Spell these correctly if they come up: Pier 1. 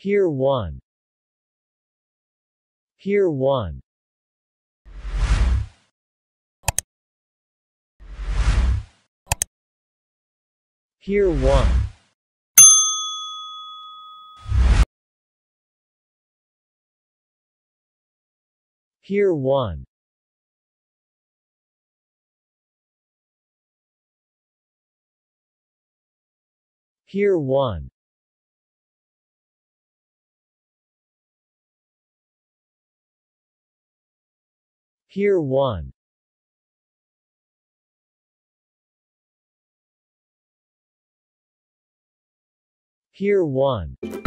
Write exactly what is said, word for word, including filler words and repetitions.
Pier one. Pier one. Pier one. Pier one. Pier one. Pier one. Pier one.